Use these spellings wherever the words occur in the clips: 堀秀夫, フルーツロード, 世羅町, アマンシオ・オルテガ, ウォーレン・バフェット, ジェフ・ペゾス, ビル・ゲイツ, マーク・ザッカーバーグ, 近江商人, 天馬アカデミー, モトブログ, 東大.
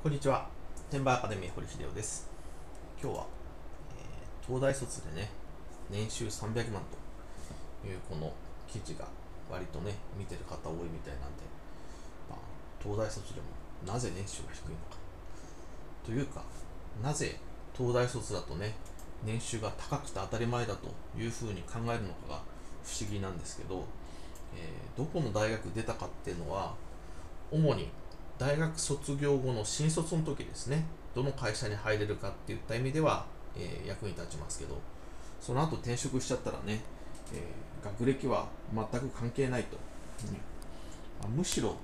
こんにちは。天馬アカデミー堀秀夫です。今日は、東大卒でね、年収300万というこの記事が割とね、見てる方多いみたいなんで、東大卒でもなぜ年収が低いのか。というか、なぜ東大卒だとね、年収が高くて当たり前だというふうに考えるのかが不思議なんですけど、どこの大学出たかっていうのは、主に大学卒業後の新卒の時ですね、どの会社に入れるかっていった意味では、役に立ちますけど、その後転職しちゃったらね、学歴は全く関係ないと、むしろ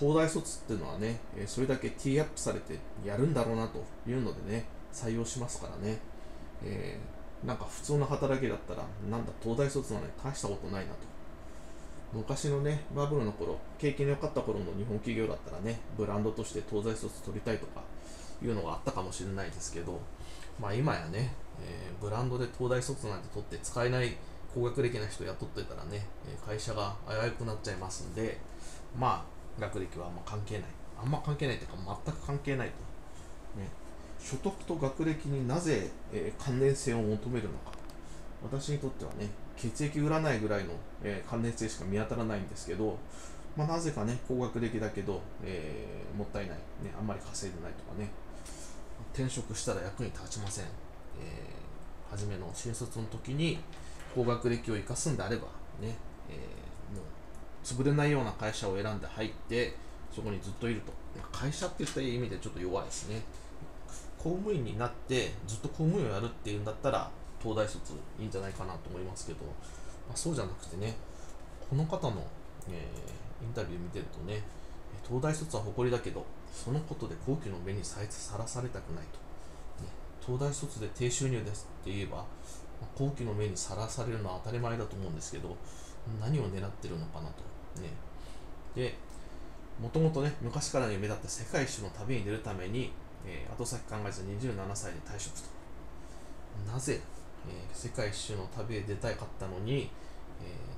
東大卒っていうのはね、それだけティーアップされてやるんだろうなというのでね、採用しますからね、なんか普通の働きだったら、なんだ東大卒なのに大したことないなと。昔のね、バブルの頃、景気の良かった頃の日本企業だったらね、ブランドとして東大卒取りたいとかいうのがあったかもしれないですけど、今やね、ブランドで東大卒なんて取って使えない高学歴な人雇ってたらね、会社が危うくなっちゃいますんで、学歴はあんま関係ない。あんま関係ないというか、全く関係ないと。ね、所得と学歴になぜ、関連性を求めるのか。私にとってはね、血液占いぐらいの、関連性しか見当たらないんですけど、なぜかね、高学歴だけど、もったいない、ね、あんまり稼いでないとかね、転職したら役に立ちません。初めの新卒の時に高学歴を生かすんであれば、ね、もう潰れないような会社を選んで入って、そこにずっといると。会社っていった意味でちょっと弱いですね。公務員になって、ずっと公務員をやるっていうんだったら、東大卒いいんじゃないかなと思いますけど、そうじゃなくてね、この方の、インタビュー見てるとね、東大卒は誇りだけど、そのことで高級の目にさらされたくないと、ね、東大卒で低収入ですって言えば、高級の目にさらされるのは当たり前だと思うんですけど、何を狙ってるのかなと、ね、でもともとね、昔からの夢だった世界一の旅に出るために、後先考えず27歳で退職と。なぜ世界一周の旅へ出たかったのに、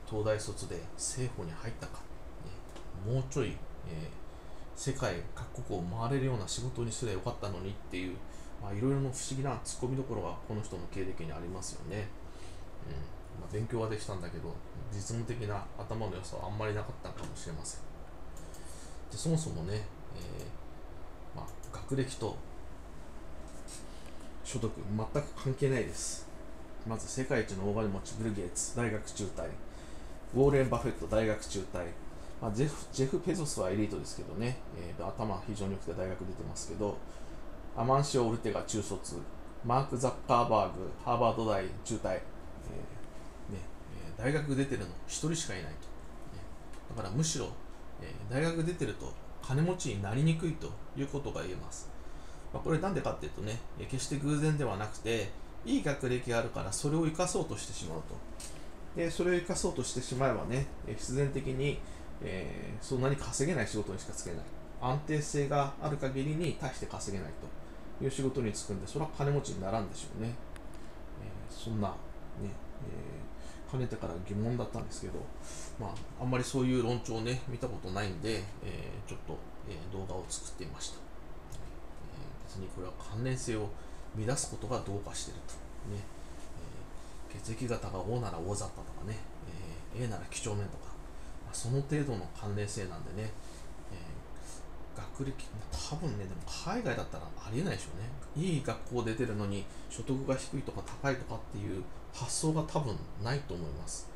東大卒で政府に入ったか、もうちょい、世界各国を回れるような仕事にすればよかったのにっていう、いろいろの不思議なツッコミどころがこの人の経歴にありますよね。勉強はできたんだけど、実務的な頭の良さはあんまりなかったかもしれません。でそもそもね、学歴と所得全く関係ないです。まず世界一の大金持ちビル・ゲイツ大学中退、ウォーレン・バフェット大学中退、ジェフ・ペゾスはエリートですけどね、頭非常に良くて大学出てますけど、アマンシオ・オルテガ中卒、マーク・ザッカーバーグハーバード大中退、大学出てるの1人しかいないと、だからむしろ、大学出てると金持ちになりにくいということが言えます。これなんでかっていうとね、決して偶然ではなくて、いい学歴があるからそれを生かそうとしてしまうと。で、それを生かそうとしてしまえばね、必然的に、そんなに稼げない仕事にしかつけない。安定性がある限りに大して稼げないという仕事に就くんで、それは金持ちにならんでしょうね。そんな、ね、かねてから疑問だったんですけど、あんまりそういう論調をね、見たことないんで、ちょっと、動画を作ってみました。にこれは関連性を乱すことがどうかしていると、ね、血液型が O なら O だったとかね、A なら几帳面とか、その程度の関連性なんでね、学歴、多分ね、でも海外だったらありえないでしょうね。いい学校出てるのに所得が低いとか高いとかっていう発想が多分ないと思います。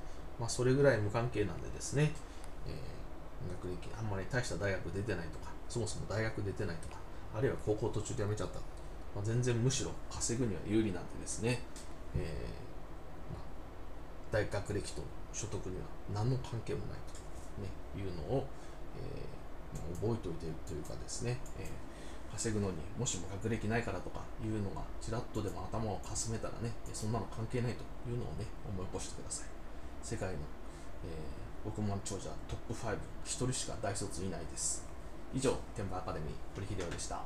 それぐらい無関係なんでですね、学歴、あんまり大した大学出てないとか、そもそも大学出てないとか、あるいは高校途中で辞めちゃった。全然むしろ稼ぐには有利なんでですね、大学歴と所得には何の関係もないと、ね、いうのを、覚えておいているというかですね、稼ぐのにもしも学歴ないからとかいうのがちらっとでも頭をかすめたらね、そんなの関係ないというのをね、思い起こしてください。世界の、億万長者トップ5、1人しか大卒いないです。以上、天馬アカデミー堀秀夫でした。